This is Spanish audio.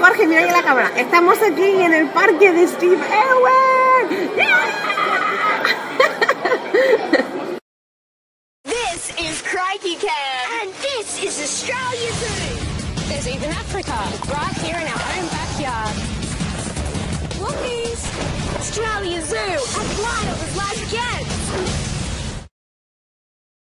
Jorge, mira ahí la cámara. Estamos aquí en el parque de Steve Irwin. Yeah. This is Crikey Cam. And this is Australia too. There's even Africa right here in our own backyard. Look, Australia Zoo, a flight of the